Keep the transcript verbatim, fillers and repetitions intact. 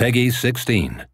Peggy sixteen.